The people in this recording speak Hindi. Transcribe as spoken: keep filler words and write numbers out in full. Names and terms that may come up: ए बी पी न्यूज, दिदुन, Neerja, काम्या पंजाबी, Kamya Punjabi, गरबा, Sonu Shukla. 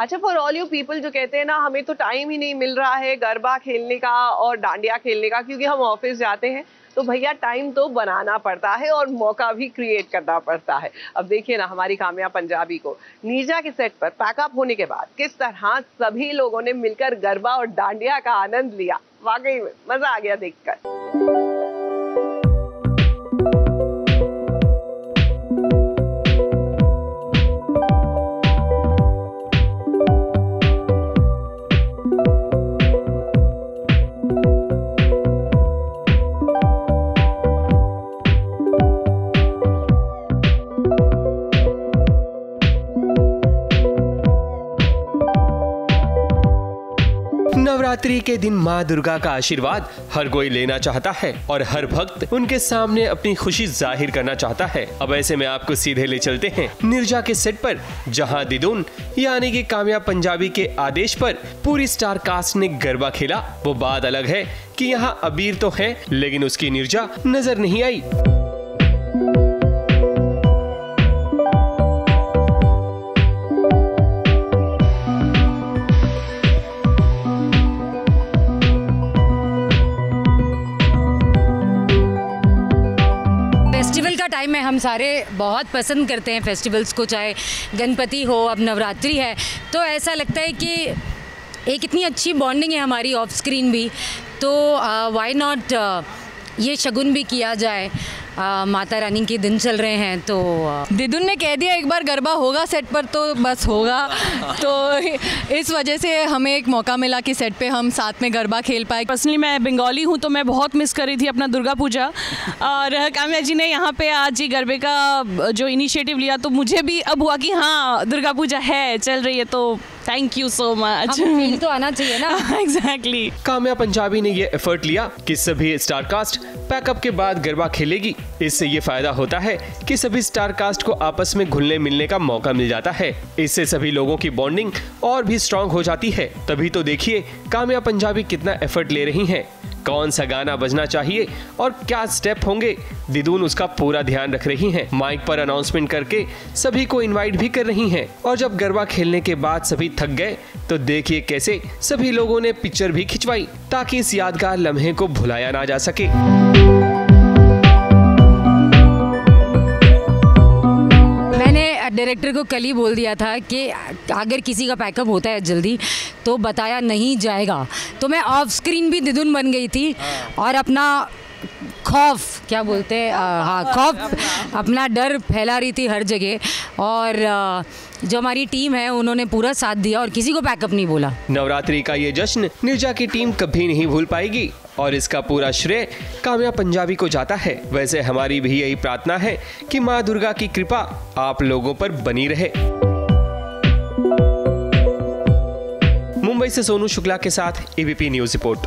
अच्छा, फॉर ऑल यू पीपल जो कहते हैं ना हमें तो टाइम ही नहीं मिल रहा है गरबा खेलने का और डांडिया खेलने का क्योंकि हम ऑफिस जाते हैं, तो भैया टाइम तो बनाना पड़ता है और मौका भी क्रिएट करना पड़ता है। अब देखिए ना हमारी काम्या पंजाबी को नीरजा के सेट पर पैकअप होने के बाद किस तरह सभी लोगों ने मिलकर गरबा और डांडिया का आनंद लिया, वाकई में मजा आ गया देखकर। नवरात्रि के दिन माँ दुर्गा का आशीर्वाद हर कोई लेना चाहता है और हर भक्त उनके सामने अपनी खुशी जाहिर करना चाहता है। अब ऐसे में आपको सीधे ले चलते हैं नीरजा के सेट पर, जहाँ दिदुन यानी कि काम्या पंजाबी के आदेश पर पूरी स्टार कास्ट ने गरबा खेला। वो बात अलग है कि यहाँ अबीर तो है लेकिन उसकी नीरजा नजर नहीं आई। फेस्टिवल का टाइम है, हम सारे बहुत पसंद करते हैं फेस्टिवल्स को, चाहे गणपति हो, अब नवरात्रि है, तो ऐसा लगता है कि एक इतनी अच्छी बॉन्डिंग है हमारी ऑफ स्क्रीन भी, तो वाई uh, नॉट uh, ये शगुन भी किया जाए। आ, माता रानी के दिन चल रहे हैं तो दिदुन ने कह दिया एक बार गरबा होगा सेट पर तो बस होगा, तो इस वजह से हमें एक मौका मिला कि सेट पे हम साथ में गरबा खेल पाए। पर्सनली मैं बंगाली हूँ तो मैं बहुत मिस कर रही थी अपना दुर्गा पूजा, और काम्या जी ने यहाँ पे आज ये गरबे का जो इनिशिएटिव लिया तो मुझे भी अब हुआ कि हाँ दुर्गा पूजा है, चल रही है, तो थैंक यू सो मच। तो आना चाहिए ना। Exactly exactly. काम्या पंजाबी ने ये एफर्ट लिया कि सभी स्टारकास्ट पैकअप के बाद गरबा खेलेगी। इससे ये फायदा होता है कि सभी स्टारकास्ट को आपस में घुलने मिलने का मौका मिल जाता है। इससे सभी लोगों की बॉन्डिंग और भी स्ट्रांग हो जाती है। तभी तो देखिए काम्या पंजाबी कितना एफर्ट ले रही है, कौन सा गाना बजना चाहिए और क्या स्टेप होंगे, दिदुन उसका पूरा ध्यान रख रही हैं। माइक पर अनाउंसमेंट करके सभी को इनवाइट भी कर रही हैं। और जब गरबा खेलने के बाद सभी थक गए तो देखिए कैसे सभी लोगों ने पिक्चर भी खिंचवाई ताकि इस यादगार लम्हे को भुलाया ना जा सके। डायरेक्टर को कल ही बोल दिया था कि अगर किसी का पैकअप होता है जल्दी तो बताया नहीं जाएगा, तो मैं ऑफ स्क्रीन भी दिदुन बन गई थी और अपना खौफ, क्या बोलते हैं, हाँ खौफ, अपना डर फैला रही थी हर जगह, और आ, जो हमारी टीम है उन्होंने पूरा साथ दिया और किसी को पैकअप नहीं बोला। नवरात्रि का ये जश्न नीरजा की टीम कभी नहीं भूल पाएगी और इसका पूरा श्रेय काम्या पंजाबी को जाता है। वैसे हमारी भी यही प्रार्थना है कि माँ दुर्गा की कृपा आप लोगों पर बनी रहे। मुंबई से सोनू शुक्ला के साथ ए बी पी न्यूज report.